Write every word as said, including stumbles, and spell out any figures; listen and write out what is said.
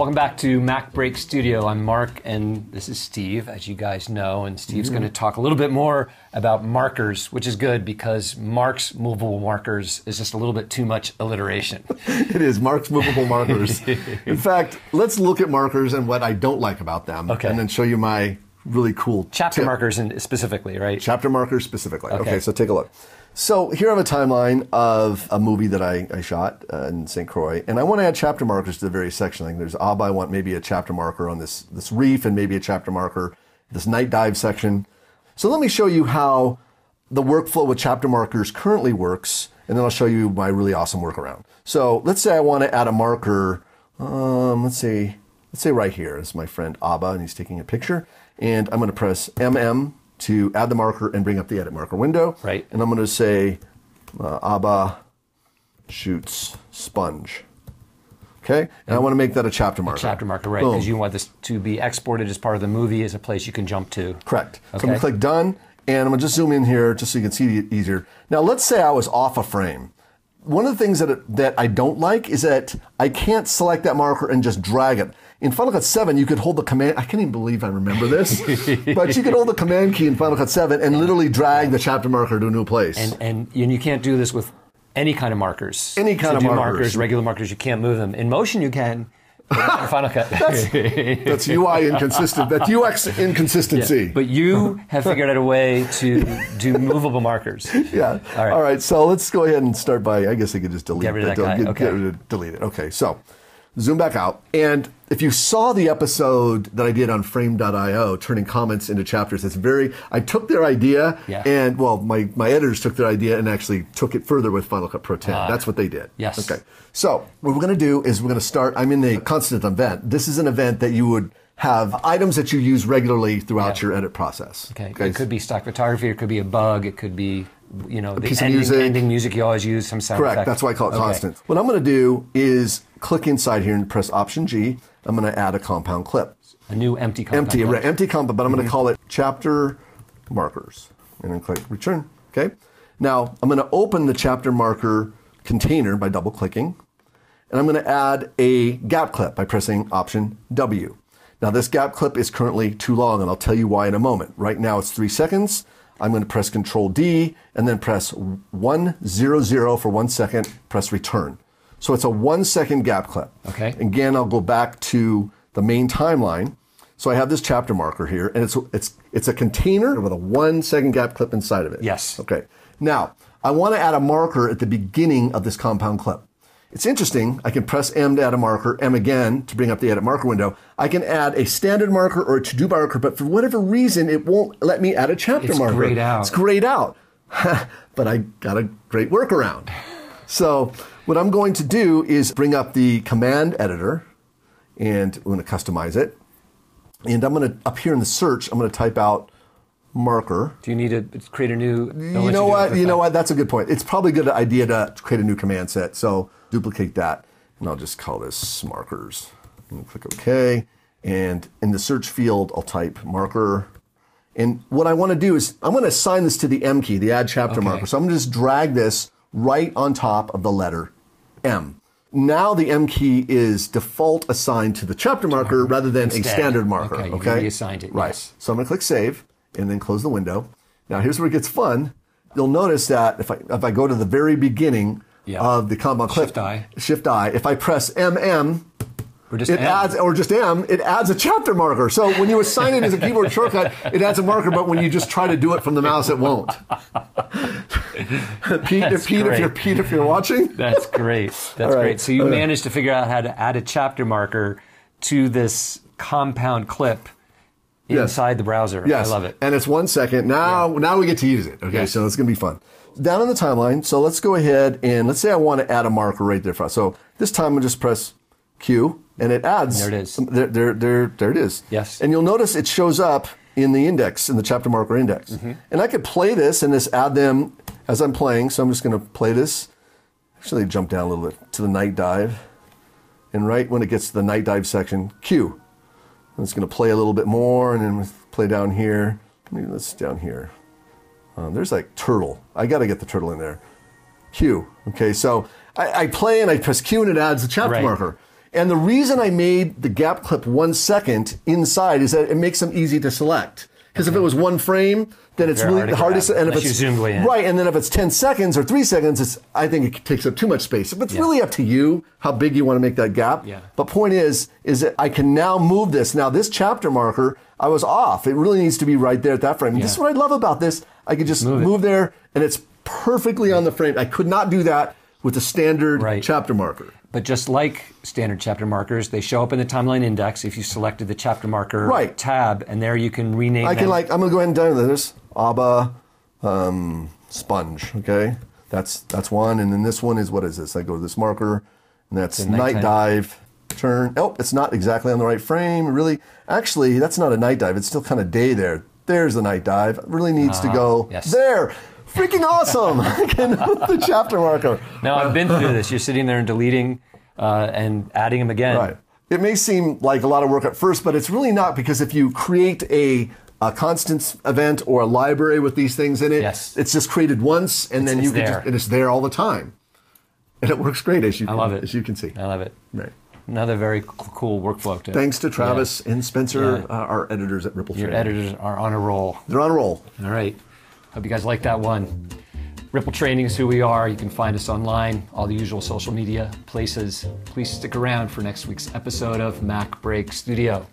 Welcome back to MacBreak Studio. I'm Mark, and this is Steve, as you guys know, and Steve's mm-hmm. going to talk a little bit more about markers, which is good because Mark's movable markers is just a little bit too much alliteration. It is, Mark's movable markers. In fact, let's look at markers and what I don't like about them, okay. and then show you my really cool Chapter tip. markers in, specifically, right? Chapter markers specifically. Okay. okay, so take a look. So here I have a timeline of a movie that I, I shot uh, in Saint Croix, and I want to add chapter markers to the various sections. I think there's ob, I want maybe a chapter marker on this, this reef and maybe a chapter marker, this night dive section. So let me show you how the workflow with chapter markers currently works, and then I'll show you my really awesome workaround. So let's say I want to add a marker, um, let's say, let's say right here is my friend Abba, and he's taking a picture, and I'm going to press M M to add the marker and bring up the edit marker window. Right. And I'm going to say, uh, Abba shoots sponge. Okay? And, and I want to make that a chapter marker. A chapter marker, right, because you want this to be exported as part of the movie as a place you can jump to. Correct. Okay. So I'm going to click done, and I'm going to just zoom in here just so you can see it easier. Now let's say I was off a frame. One of the things that, it, that I don't like is that I can't select that marker and just drag it. In Final Cut seven, you could hold the command, I can't even believe I remember this, but you could hold the command key in Final Cut seven and literally drag the chapter marker to a new place. And, and, and you can't do this with any kind of markers. Any kind so of markers. markers. Regular markers, you can't move them. In Motion, you can. Final Cut. that's, that's U I inconsistent. That's U X inconsistency. Yeah, but you have figured out a way to do movable markers. Yeah. All right. All right. So let's go ahead and start by. I guess I could just delete get rid of that. Guy. Get, okay. Get rid of, delete it. Okay. So, zoom back out. And if you saw the episode that I did on frame dot i o, turning comments into chapters, it's very. I took their idea, yeah. and well, my my editors took their idea and actually took it further with Final Cut Pro ten. Uh, that's what they did. Yes. Okay. So what we're going to do is we're going to start, I'm in a constant event. This is an event that you would have items that you use regularly throughout yeah. your edit process. Okay. okay. It could be stock photography, it could be a bug, it could be, you know, a the piece ending, of music. ending music you always use, some sound Correct. Effect. That's why I call it okay. constant. What I'm going to do is click inside here and press Option G. I'm going to add a compound clip. A new empty compound empty, clip. Right, empty compound, but I'm going to call it chapter markers. And then click return, okay? Now, I'm going to open the chapter marker container by double clicking, and I'm going to add a gap clip by pressing Option W. Now this gap clip is currently too long, and I'll tell you why in a moment. Right now it's three seconds. I'm going to press Control D and then press one zero zero for one second, press return. So it's a one second gap clip. Okay. Again, I'll go back to the main timeline. So I have this chapter marker here, and it's it's it's a container with a one second gap clip inside of it. Yes. Okay. Now, I want to add a marker at the beginning of this compound clip. It's interesting, I can press M to add a marker, M again to bring up the edit marker window. I can add a standard marker or a to-do marker, but for whatever reason, it won't let me add a chapter it's marker. It's grayed out. It's grayed out. But I got a great workaround. So what I'm going to do is bring up the command editor, and I'm going to customize it. And I'm going to, up here in the search, I'm going to type out marker. Do you need to create a new? You know what? You know what? That's a good point. It's probably a good idea to create a new command set. So duplicate that, and I'll just call this markers. And click OK. And in the search field, I'll type marker. And what I want to do is I'm going to assign this to the M key, the add chapter okay. marker. So I'm going to just drag this right on top of the letter M. Now the M key is default assigned to the chapter marker rather than Instead. a standard marker. Okay. okay? You reassigned it. Right. Yes. So I'm going to click Save, and then close the window. Now here's where it gets fun. You'll notice that if I, if I go to the very beginning yeah. of the compound clip, Shift-I. Shift-I, if I press M M, or just, it M. Adds, or just M, it adds a chapter marker. So when you assign it as a keyboard shortcut, it adds a marker, but when you just try to do it from the mouse, it won't. Pete, if, Pete, if you're, Pete, if you're watching. That's great. That's right. great. So you uh, managed to figure out how to add a chapter marker to this compound clip inside yes. the browser. Yes. I love it. And it's one second. Now yeah. now we get to use it. Okay, yes. so it's going to be fun. Down on the timeline, so let's go ahead and let's say I want to add a marker right there. So this time I'll just press Q, and it adds. And there it is. There, there, there, there it is. Yes. And you'll notice it shows up in the index, in the chapter marker index. Mm-hmm. And I could play this and just add them as I'm playing. So I'm just going to play this. Actually, jump down a little bit to the night dive. And right when it gets to the night dive section, Q. I'm just going to play a little bit more, and then play down here. Maybe let's down here. Um, there's like turtle. I got to get the turtle in there. Q. Okay, so I, I play and I press Q, and it adds a chapter right. marker. And the reason I made the gap clip one second inside is that it makes them easy to select. Because if it was one frame, then it's They're really hard the hardest. Out, and if it's you zoomed way in. Right, and then if it's ten seconds or three seconds, it's I think it takes up too much space. But it's yeah. really up to you how big you want to make that gap. Yeah. But point is, is that I can now move this. Now this chapter marker, I was off. It really needs to be right there at that frame. Yeah. This is what I love about this. I could just move, move there, and it's perfectly on the frame. I could not do that with a standard right. chapter marker. But just like standard chapter markers, they show up in the timeline index if you selected the chapter marker right. tab, and there you can rename I can them. like, I'm going to go ahead and download this, ABBA um, sponge, okay? That's that's one, and then this one is, what is this? I go to this marker, and that's night, night dive, turn. Oh, it's not exactly on the right frame, really. Actually, that's not a night dive. It's still kind of day there. There's a night dive. It really needs uh-huh. to go yes. there. Freaking awesome! I can move the chapter marker. Now, I've been through this. You're sitting there and deleting uh, and adding them again. Right. It may seem like a lot of work at first, but it's really not, because if you create a, a constants event or a library with these things in it, yes. it's just created once, and it's, then you can just, and it's there all the time. And it works great, as you, I can, love it. As you can see. I love it. Right. Another very cool workflow. Tip. Thanks to Travis yeah. and Spencer, yeah. uh, our editors at Ripple Training. Your editors are on a roll. They're on a roll. All right. Hope you guys like that one. Ripple Training is who we are. You can find us online, all the usual social media places. Please stick around for next week's episode of MacBreak Studio.